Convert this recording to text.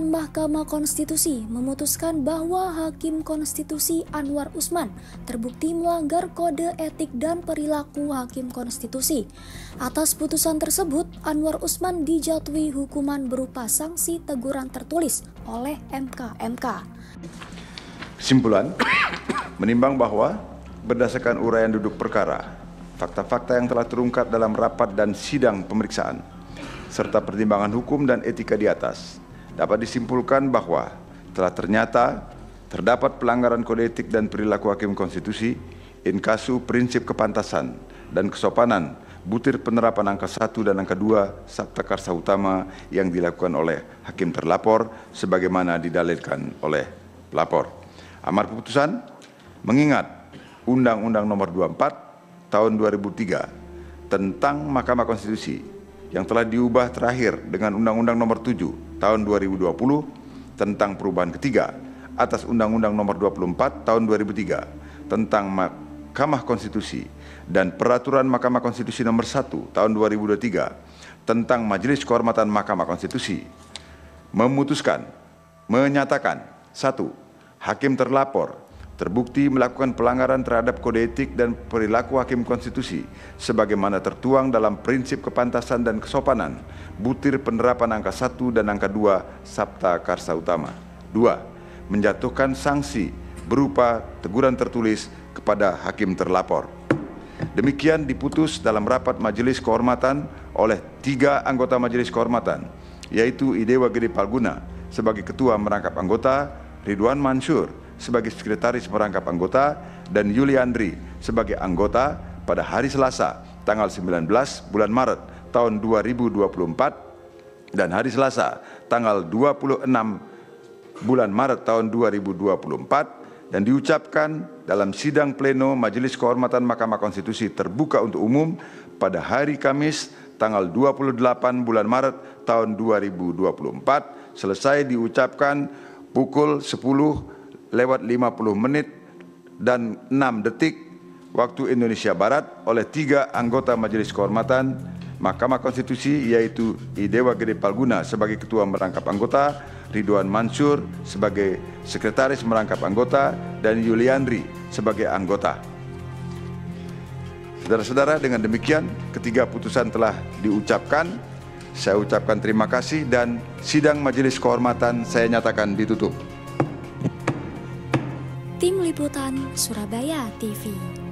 putusan Mahkamah Konstitusi memutuskan bahwa Hakim Konstitusi Anwar Usman terbukti melanggar kode etik dan perilaku Hakim Konstitusi. Atas putusan tersebut, Anwar Usman dijatuhi hukuman berupa sanksi teguran tertulis oleh MKMK. Kesimpulan, menimbang bahwa berdasarkan uraian duduk perkara, fakta-fakta yang telah terungkap dalam rapat dan sidang pemeriksaan, serta pertimbangan hukum dan etika di atas, dapat disimpulkan bahwa telah ternyata terdapat pelanggaran kode etik dan perilaku hakim konstitusi in kasu prinsip kepantasan dan kesopanan butir penerapan angka 1 dan angka 2 Saptakarsa Utama yang dilakukan oleh hakim terlapor sebagaimana didalilkan oleh pelapor. Amar putusan mengingat Undang-Undang Nomor 24 tahun 2003 tentang Mahkamah Konstitusi yang telah diubah terakhir dengan Undang-Undang Nomor 7 tahun 2020 tentang perubahan ketiga atas Undang-Undang Nomor 24 tahun 2003 tentang Mahkamah Konstitusi dan Peraturan Mahkamah Konstitusi Nomor 1 tahun 2023 tentang Majelis Kehormatan Mahkamah Konstitusi memutuskan, menyatakan 1. Hakim terlapor terbukti melakukan pelanggaran terhadap kode etik dan perilaku hakim konstitusi sebagaimana tertuang dalam prinsip kepantasan dan kesopanan butir penerapan angka 1 dan angka 2 Saptakarsa Utama. 2. Menjatuhkan sanksi berupa teguran tertulis kepada hakim terlapor. Demikian diputus dalam rapat majelis kehormatan oleh 3 anggota majelis kehormatan, yaitu I Dewa Gede Palguna sebagai ketua merangkap anggota, Ridwan Mansyur sebagai sekretaris merangkap anggota, dan Yuliandri sebagai anggota pada hari Selasa tanggal 19 bulan Maret tahun 2024 dan hari Selasa tanggal 26 bulan Maret tahun 2024 dan diucapkan dalam sidang pleno Majelis Kehormatan Mahkamah Konstitusi terbuka untuk umum pada hari Kamis tanggal 28 bulan Maret tahun 2024 selesai diucapkan pukul 10:50 dan 6 detik waktu Indonesia Barat oleh 3 anggota Majelis Kehormatan Mahkamah Konstitusi, yaitu I Dewa Gede Palguna sebagai ketua merangkap anggota, Ridwan Mansyur sebagai sekretaris merangkap anggota, dan Yuliandri sebagai anggota. Saudara-saudara, dengan demikian ketiga putusan telah diucapkan. Saya ucapkan terima kasih dan sidang Majelis Kehormatan saya nyatakan ditutup. Tim Liputan Surabaya TV.